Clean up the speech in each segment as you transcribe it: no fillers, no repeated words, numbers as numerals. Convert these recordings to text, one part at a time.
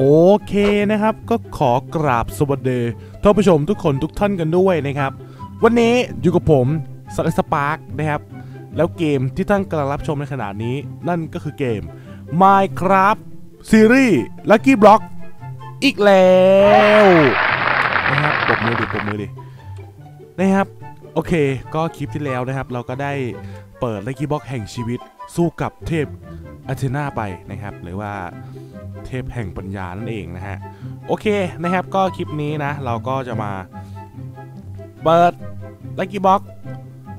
โอเคนะครับก็ขอกราบสวัสดีท่านผู้ชมทุกคนทุกท่านกันด้วยนะครับวันนี้อยู่กับผมสปาร์คนะครับแล้วเกมที่ท่านกำลังรับชมในขณะนี้นั่นก็คือเกม Minecraft ซีรีส์ Lucky Block อีกแล้วนะครับปรบมือดินะครับโอเคก็คลิปที่แล้วนะครับเราก็ได้เปิด Lucky Block แห่งชีวิตสู้กับเทพอาเทนาไปนะครับหรือว่าเทพแห่งปัญญานั่นเองนะฮะโอเคนะครับก็คลิปนี้นะเราก็จะมาเปิด Lucky Block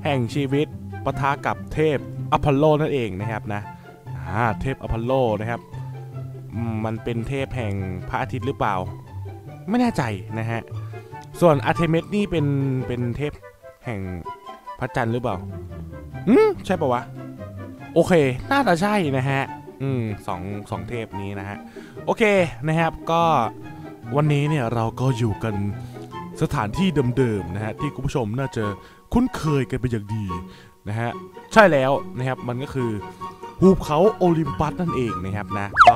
แห่งชีวิตปะทะกับเทพอพอลโลนั่นเองนะครับนะเทพอพอลโลนะครับมันเป็นเทพแห่งพระอาทิตย์หรือเปล่าไม่แน่ใจนะฮะส่วนอาร์เทมิสนี่เป็นเทพแห่งพระจันทร์หรือเปล่าใช่ปะวะโอเคน่าจะใช่นะฮะสองเทพนี้นะฮะโอเคนะครับก็วันนี้เนี่ยเราก็อยู่กันสถานที่เดิมๆนะฮะที่คุณผู้ชมน่าจะคุ้นเคยกันเป็นอย่างดีนะฮะใช่แล้วนะครับมันก็คือภูเขาโอลิมปัสนั่นเองนะครับนะก็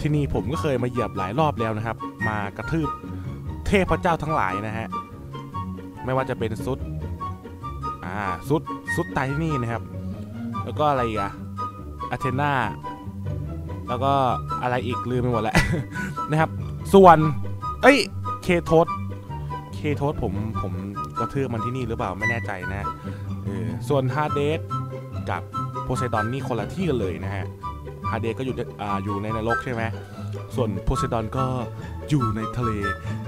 ที่นี่ผมก็เคยมาเหยียบหลายรอบแล้วนะครับมากระทืบเทพเจ้าทั้งหลายนะฮะไม่ว่าจะเป็นซุดตายที่นี่นะครับแล้วก็อะไรอีกอะอาเทนาแล้วก็อะไรอีกลืมไปหมดแล้ว นะครับส่วนเคโทสผมกระทืบมันที่นี่หรือเปล่าไม่แน่ใจนะส่วนฮาเดสกับโพไซดอนนี่คนละที่กันเลยนะฮะฮาเดสก็อยู่ในนรกใช่ไหมส่วนโพไซดอนก็อยู่ในทะเล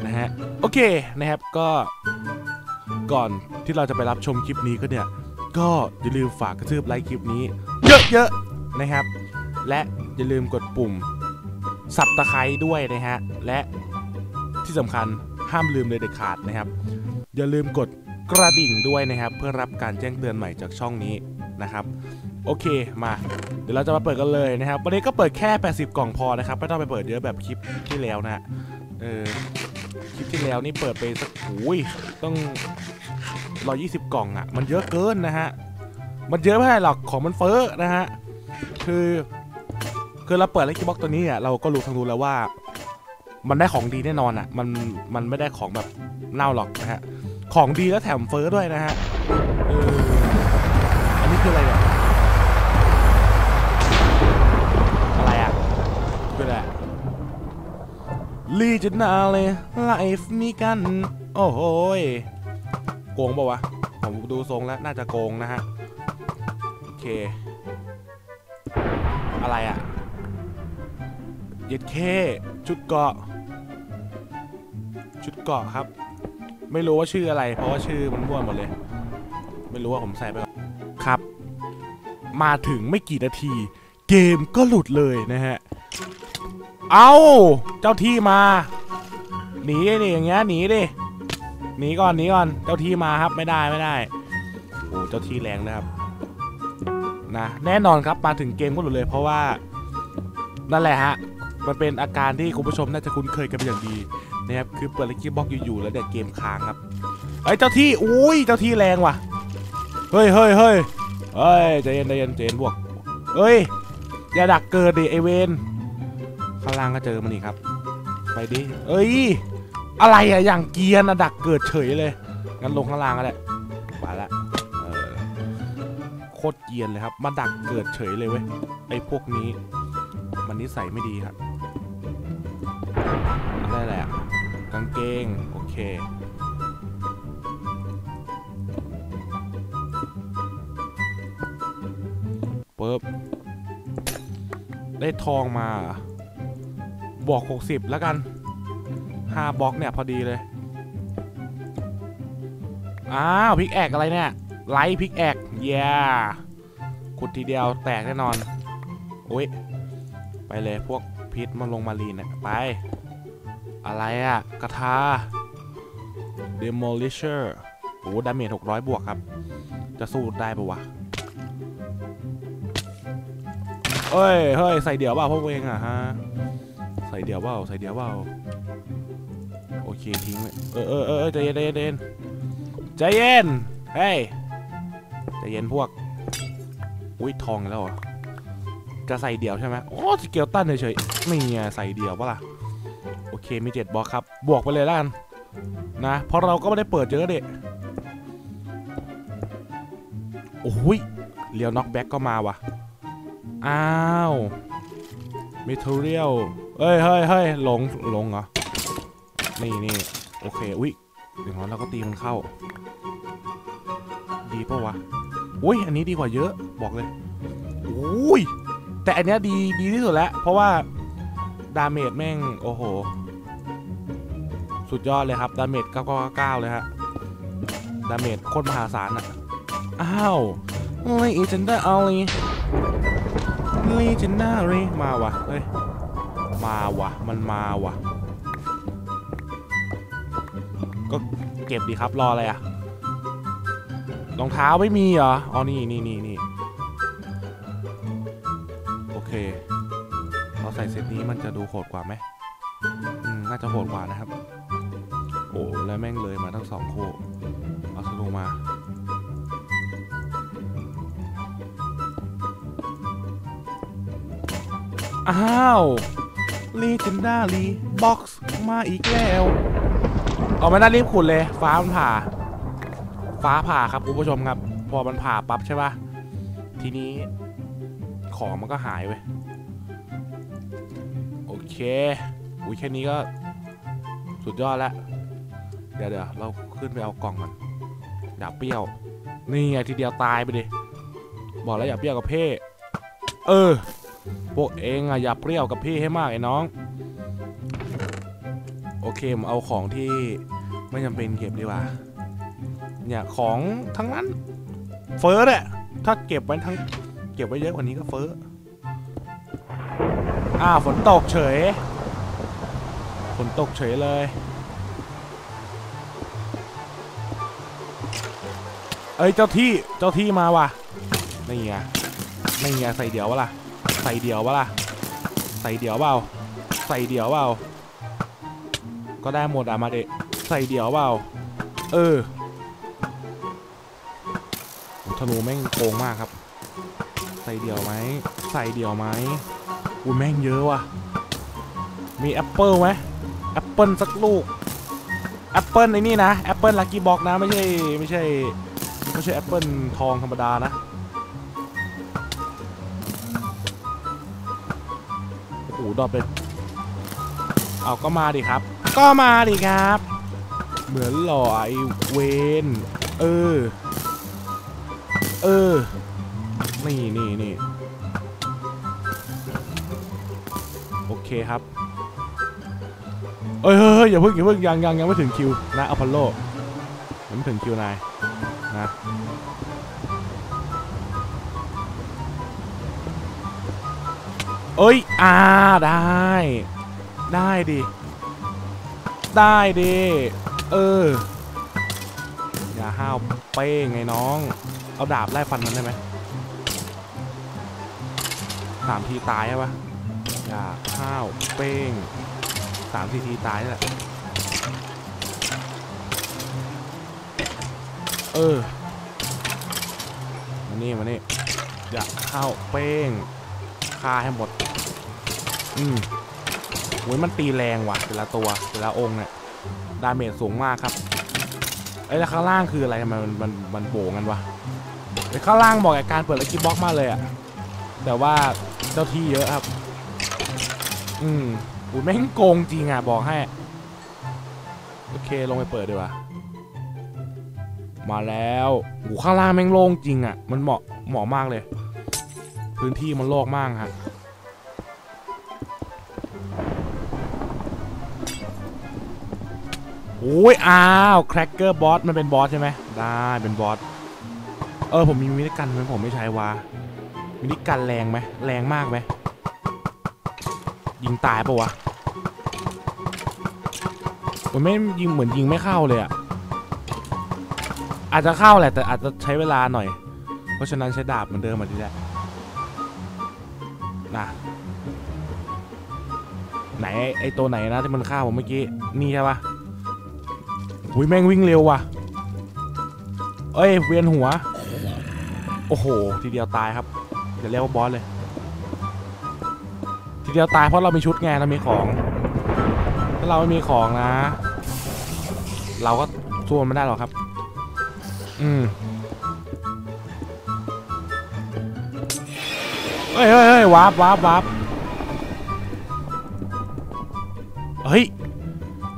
นะฮะโอเคนะครับก็ก่อนที่เราจะไปรับชมคลิปนี้ก็เนี่ยก็อย่าลืมฝากกระทืบไลค์คลิปนี้เยอะๆนะครับและอย่าลืมกดปุ่มสับตะไคร้ด้วยนะฮะและที่สำคัญห้ามลืมเลยเด็ดขาดนะครับอย่าลืมกดกระดิ่งด้วยนะครับเพื่อรับการแจ้งเตือนใหม่จากช่องนี้นะครับโอเคมาเดี๋ยวเราจะมาเปิดกันเลยนะครับวันนี้ก็เปิดแค่80กล่องพอนะครับไม่ต้องไปเปิดเยอะแบบคลิปที่แล้วนะคลิปที่แล้วนี่เปิดไปสักต้อง120กล่องอ่ะมันเยอะเกินนะฮะมันเยอะไม่ได้หรอกของมันเฟ้อนะฮะคือเราเปิดLucky Boxตัวนี้เนี่ยเราก็รู้ทั้งรู้แล้วว่ามันได้ของดีแน่นอนอ่ะมันไม่ได้ของแบบเน่าหรอกนะฮะของดีแล้วแถมเฟ้อด้วยนะฮะอันนี้คืออะไรเนี่ยอะไรอ่ะคืออะไรลีจินาเลยไลฟ์นี้กันโอ้โหโกงป่าววะผมดูทรงแล้วน่าจะโกงนะฮะโอเคอะไรอ่ะเย็ดเคชุดเกาะครับไม่รู้ว่าชื่ออะไรเพราะว่าชื่อมันม่วนหมดเลยไม่รู้ว่าผมใส่ไปก่อนครับมาถึงไม่กี่นาทีเกมก็หลุดเลยนะฮะเอาเจ้าที่มาหนีดิอย่างเงี้ยหนีก่อนเจ้าที่มาครับไม่ได้โอ้เจ้าที่แรงนะครับนะแน่นอนครับมาถึงเกมก็หลุดเลยเพราะว่านั่นแหละฮะมันเป็นอาการที่คุณผู้ชมน่าจะคุ้นเคยกันเป็นอย่างดีนะครับคือเปิดLucky Boxอยู่ๆแล้วเนี่ยเกมค้างครับไอ้เจ้าที่อุ้ยเจ้าที่แรงว่ะเฮ้ยใจเย็นพวกเฮ้ยอย่าดักเกินดิไอเวนข้างล่างก็เจอมันอีกครับไปดิเอ้ยอะไรอะอย่างเกียร์นะดักเกิดเฉยเลยงั้นลงข้างล่างก็ได้มาละโคตรเกียร์เลยครับมาดักเกิดเฉยเลยเว้ยไอพวกนี้มันนิสัยไม่ดีครับได้แหละกางเกงโอเคปึ๊บได้ทองมาบอก60แล้วกัน5บล็อกเนี่ยพอดีเลยพิกแอกอะไรเนี่ยไลท์พิกแอกเย้ขุดทีเดียวแตกแน่นอนอุ้ยไปเลยพวกพิษมันลงมาลีนเนี่ยไปอะไรอะกระทา Demolisher โอ้ดาเมจ600บวกครับจะสู้ได้ปะวะเฮ้ยใส่เดี่ยวเปล่าพวกเองอะฮะใส่เดี่ยวเปล่าโอเคทิ้งเออใจเย็นเฮ้ยใจเย็นพวกอุ้ยทองแล้วเหรอ จะใส่เดี่ยวใช่ไหมโอ้สเกลตันเฉยๆไม่เนี่ยใส่เดี่ยวปะล่ะโอเคมี7บล็อกครับบวกไปเลยละกันนะเพราะเราก็ไม่ได้เปิดเยอะเด็ดโอ้ยเรียวน็อกแบ็กก็มาว่ะอ้าวเมทัลเรียลเฮ้ยหลงเหรอนี่โอเคอุ้ยอย่างนั้นเราก็ตีมันเข้าดีปะวะอุ้ยอันนี้ดีกว่าเยอะบอกเลยอุ้ยแต่อันเนี้ยดีที่สุดแล้วเพราะว่าดาเมจแม่งโอ้โหสุดยอดเลยครับดาเมจ999เลยฮะดาเมจโคตรมหาศาลอ่ะอ้าวเลยอีจันดาเอาเลยเลยจันดาเลยมาวะเฮ้ยมาวะมันมาวะก็เก็บดีครับรออะไรอะรองเท้าไม่มีเหรออ๋อนี่โอเคเราใส่เซตนี้มันจะดูโหดกว่าไหมน่าจะโหดกว่านะครับโอ้แล้วแม่งเลยมาทั้ง2คู่เอาสโนว์มาอ้าวลีเจนดารีบ็อกซ์มาอีกแล้วเอาไม่น่ารีบขุดเลยฟ้ามันผ่าครับคุณผู้ชมครับพอมันผ่าปั๊บใช่ป่ะทีนี้ของมันก็หายไปโอเคอุ้ยแค่นี้ก็สุดยอดแล้วเดี๋ยวเราขึ้นไปเอากล่องมันอย่าเปรี้ยวนี่ไงทีเดียวตายไปดิบอกแล้วอย่าเปรี้ยวกับเพ่เออพวกเองอะอย่าเปรี้ยวกับพี่ให้มากไอ้น้องโอเคผมเอาของที่ไม่จำเป็นเก็บดีกว่าเนี่ยของทั้งนั้นเฟ้อแหละถ้าเก็บไว้ทั้งเก็บไว้เยอะกว่านี้ก็เฟ้อฝนตกเฉยเลยเอ้ยเจ้าที่มาว่ะนี่ไงใส่เดี่ยววะล่ะใส่เดี่ยวเปล่าก็ได้หมดอะมาเดะใส่เดี่ยวเปล่าธนูแม่งโกงมากครับใส่เดี่ยวไหมอุ้ยแม่งเยอะว่ะมีแอปเปิลไหมแอปเปิลสักลูกแอปเปิลไอ้นี่นะแอปเปิลลัคกี้บ็อกนะไม่ใช่แอปเปิลทองธรรมดานะโอ้โหดรอปเลยเอาก็มาดิครับเหมือนหล่อไอเวนนี่โอเคครับเฮ้ยอย่าเพิ่งยังไม่ถึงคิวนะอพอลโลยังไม่ถึงคิวนายนะเอ้ยได้ดิอย่าห้าวเป้ไงน้องเอาดาบไล่ฟันมันได้ไหม3 ทีตายใช่ปะอย่าห้าวเป้ง3-4 ทีตายแหละมานี่อย่าห้าวเป้งคาให้หมดโอ้ยมันตีแรงว่ะแต่ละตัวแต่ละองค์เนี่ยดาเมจสูงมากครับไอ้แล้วข้างล่างคืออะไรทำไมมันโป่งกันวะไอ้ข้างล่างบอกไอ้การเปิดลัคกี้บ็อกซ์มาเลยอะแต่ว่าเจ้าที่เยอะครับอุ้ยแม่งโกงจริงอะบอกให้โอเคลงไปเปิดดีกว่ามาแล้วหูข้างล่างแม่งโล่งจริงอะมันเหมาะมากเลยพื้นที่มันโล่งมากฮะโอ้ยแครกเกอร์บอสมันเป็นบอสใช่ไหมได้เป็นบอสผมมีมินิกันไหมผมไม่ใช้วะมินิกันแรงไหมแรงมากไหมยิงตายปะวะมันไม่ยิงเหมือนยิงไม่เข้าเลยอะอาจจะเข้าแหละแต่อาจจะใช้เวลาหน่อยเพราะฉะนั้นใช้ดาบเหมือนเดิมมาดีแล้วนะไหนไอตัวไหนนะที่มันฆ่าผมเมื่อกี้นี่ใช่ปะอุ้ยแม่งวิ่งเร็วว่ะเวียนหัวโอ้โหทีเดียวตายครับเดี๋ยวเรียกว่าบอสเลย เดียวตายเพราะเรามีชุดไงเรามีของถ้าเราไม่มีของนะเราก็สู้มันไม่ได้หรอกครับเฮ้ยวาร์ปเฮ้ย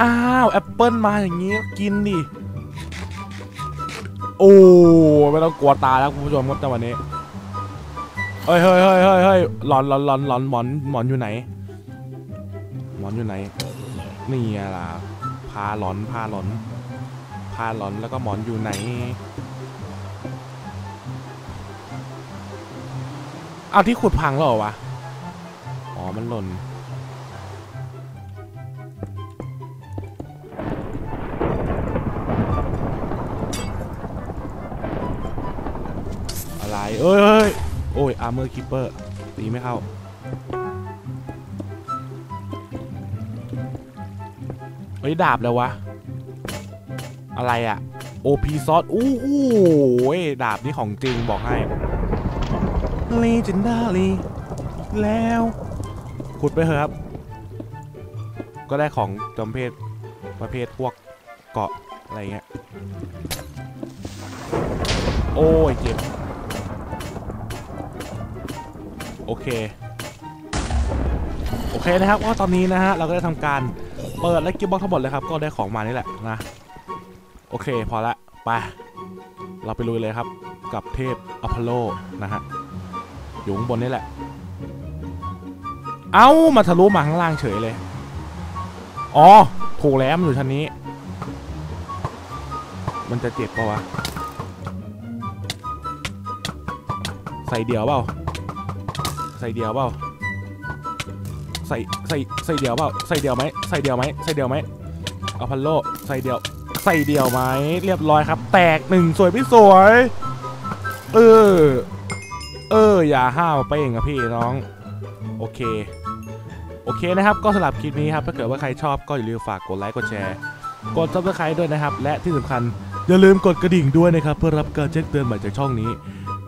อ้าวแอปเปิลมาอย่างงี้กินดิโอ้ไม่ต้องกลัวตายแล้วคุณผู้ชมครับแต่วันนี้เฮ้ยหลอนหมอนอยู่ไหนนี่ล่ะพาหลอนแล้วก็หมอนอยู่ไหนเอาที่ขุดพังแล้วเหรอวะอ๋อมันหล่นอะไรเอ้ยโอ้ยอาร์เมอร์คิปเปอร์ตีไม่เข้าเฮ้ยดาบแล้ววะอะไรอะโอพีซอสอู้หูดาบนี่ของจริงบอกให้Legendary แล้วขุดไปเถอะครับก็ได้ของจำเพศประเภทพวกเกาะอะไรเงี้ยโอ้ยเจ็บโอเคนะครับว่าตอนนี้นะฮะเราก็ได้ทำการเปิดและกิฟต์บ็อกซ์ทั้งหมดเลยครับก็ได้ของมานี่แหละนะโอเคพอละไปเราไปลุยเลยครับกับเทพอพอลโลนะฮะอยู่ข้างบนนี่แหละเอ้ามาทะลุมาข้างล่างเฉยเลยอ๋อถูกแล้วมันอยู่ชั้นนี้มันจะเจ็บปะวะใส่เดียวไหมอพอลโลใส่เดียวไหมเรียบร้อยครับแตกหนึ่งสวยไม่สวยอย่าห้าวไปเองนะพี่น้องโอเคนะครับก็สำหรับคลิปนี้ครับถ้าเกิดว่าใครชอบก็อย่าลืมฝากกดไลค์กดแชร์กดซับสไครบ์ด้วยนะครับและที่สำคัญอย่าลืมกดกระดิ่งด้วยนะครับเพื่อรับการแจ้งเตือนใหม่จากช่องนี้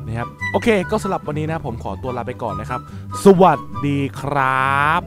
นะครับโอเคก็สำหรับวันนี้นะผมขอตัวลาไปก่อนนะครับสวัสดีครับ